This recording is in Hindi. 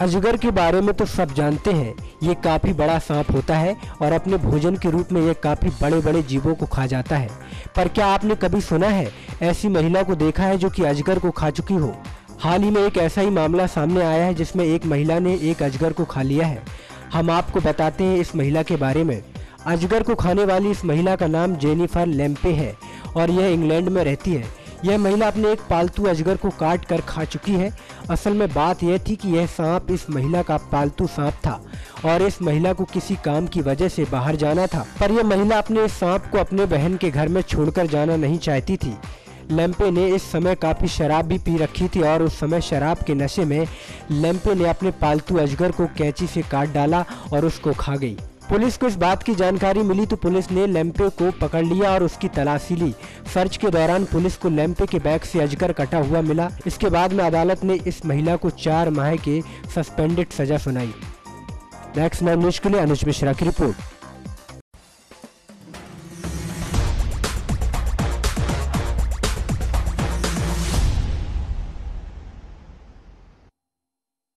अजगर के बारे में तो सब जानते हैं, ये काफ़ी बड़ा सांप होता है और अपने भोजन के रूप में ये काफ़ी बड़े बड़े जीवों को खा जाता है। पर क्या आपने कभी सुना है ऐसी महिला को देखा है जो कि अजगर को खा चुकी हो? हाल ही में एक ऐसा ही मामला सामने आया है जिसमें एक महिला ने एक अजगर को खा लिया है। हम आपको बताते हैं इस महिला के बारे में। अजगर को खाने वाली इस महिला का नाम जेनिफर लैम्पे है और यह इंग्लैंड में रहती है। यह महिला अपने एक पालतू अजगर को काट कर खा चुकी है। असल में बात यह थी कि यह सांप इस महिला का पालतू सांप था और इस महिला को किसी काम की वजह से बाहर जाना था, पर यह महिला अपने इस सांप को अपने बहन के घर में छोड़कर जाना नहीं चाहती थी। लैम्पे ने इस समय काफ़ी शराब भी पी रखी थी और उस समय शराब के नशे में लैम्पे ने अपने पालतू अजगर को कैंची से काट डाला और उसको खा गई। पुलिस को इस बात की जानकारी मिली तो पुलिस ने लैम्पे को पकड़ लिया और उसकी तलाशी ली। सर्च के दौरान पुलिस को लैम्पे के बैग से अजगर कटा हुआ मिला। इसके बाद में अदालत ने इस महिला को 4 माह के सस्पेंडेड सजा सुनाई। नेक्स्ट9 न्यूज़ के लिए अनुज मिश्रा की रिपोर्ट।